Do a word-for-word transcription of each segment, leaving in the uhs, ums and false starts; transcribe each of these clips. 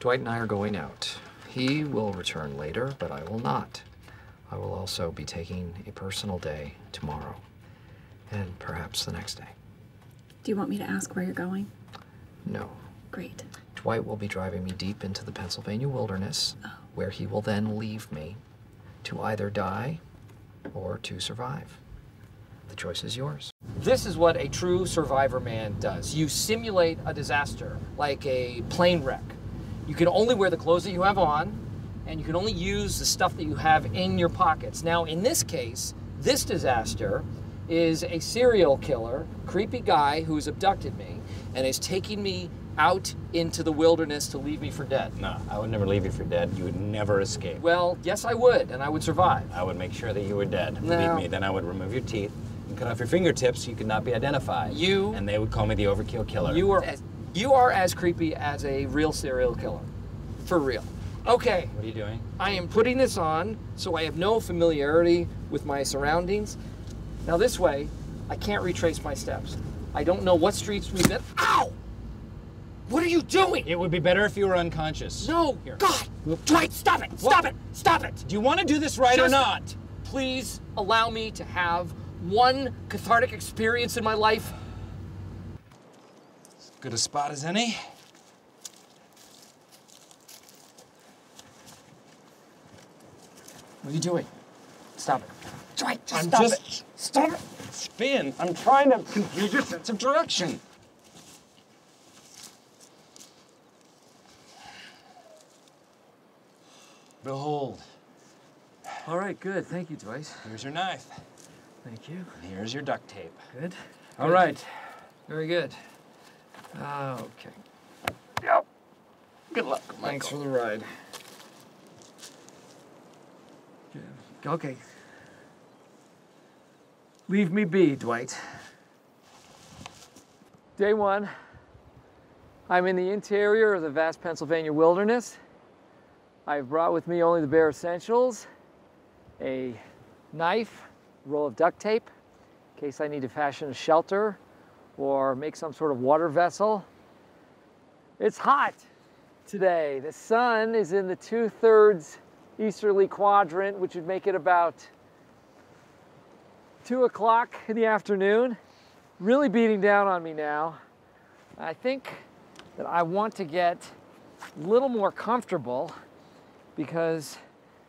Dwight and I are going out. He will return later, but I will not. I will also be taking a personal day tomorrow, and perhaps the next day. Do you want me to ask where you're going? No. Great. Dwight will be driving me deep into the Pennsylvania wilderness, oh. where he will then leave me to either die or to survive. The choice is yours. This is what a true survivor man does. You simulate a disaster, like a plane wreck. You can only wear the clothes that you have on, and you can only use the stuff that you have in your pockets. Now, in this case, this disaster is a serial killer, creepy guy who's abducted me and is taking me out into the wilderness to leave me for dead. No, I would never leave you for dead. You would never escape. Well, yes, I would, and I would survive. I would make sure that you were dead. No. Believe me, then I would remove your teeth and cut off your fingertips so you could not be identified. You... And they would call me the overkill killer. You are as, you are as creepy as a real serial killer. For real. Okay. What are you doing? I am putting this on so I have no familiarity with my surroundings. Now this way, I can't retrace my steps. I don't know what streets we've been... Ow! What are you doing? It would be better if you were unconscious. No, Here. God! Dwight, stop it! Stop what? it! Stop it! Do you want to do this right Just or not? Please allow me to have one cathartic experience in my life. As good a spot as any. What are you doing? Stop it. Dwight, just I'm stop just, it. Stop it. Spin. I'm trying to confuse your sense of direction. Behold. All right, good. Thank you, Dwight. Here's your knife. Thank you. And here's your duct tape. Good. All good. right. Very good. Uh, okay. Yep. Good luck, Michael. Thanks for the ride. Okay. Leave me be, Dwight. Day one, I'm in the interior of the vast Pennsylvania wilderness. I've brought with me only the bare essentials, a knife, a roll of duct tape, in case I need to fashion a shelter or make some sort of water vessel. It's hot today. The sun is in the two-thirds easterly quadrant, which would make it about two o'clock in the afternoon. Really beating down on me now. I think that I want to get a little more comfortable because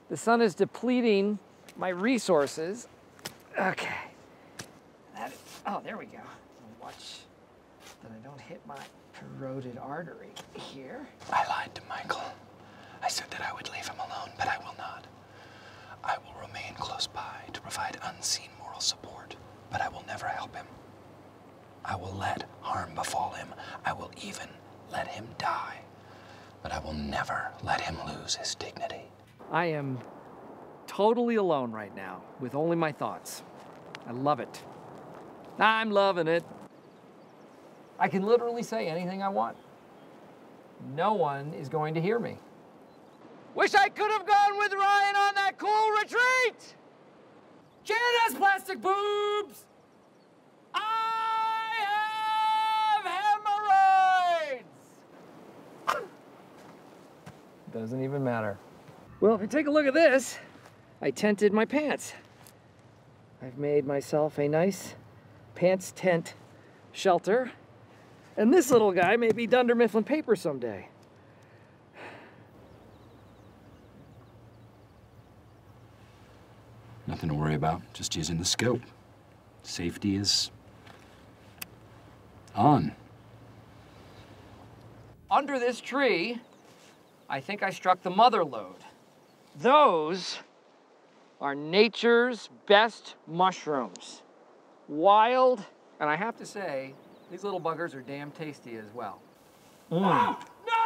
the sun is depleting my resources. Okay. That is, oh, there we go. I'll watch that I don't hit my corroded artery here. I lied to Michael. I said that I would leave him alone, but I will not. I will remain close by to provide unseen moral support, but I will never help him. I will let harm befall him. I will even let him die, but I will never let him lose his dignity. I am totally alone right now with only my thoughts. I love it. I'm loving it. I can literally say anything I want. No one is going to hear me. Wish I could have gone with Ryan on that cool retreat! Canada's plastic boobs! I have hemorrhoids! Doesn't even matter. Well, if you take a look at this, I tented my pants. I've made myself a nice pants tent shelter. And this little guy may be Dunder Mifflin paper someday. Nothing to worry about, just using the scope. Safety is on. Under this tree, I think I struck the mother lode. Those are nature's best mushrooms. Wild, and I have to say, these little buggers are damn tasty as well. Mm. Ah, no!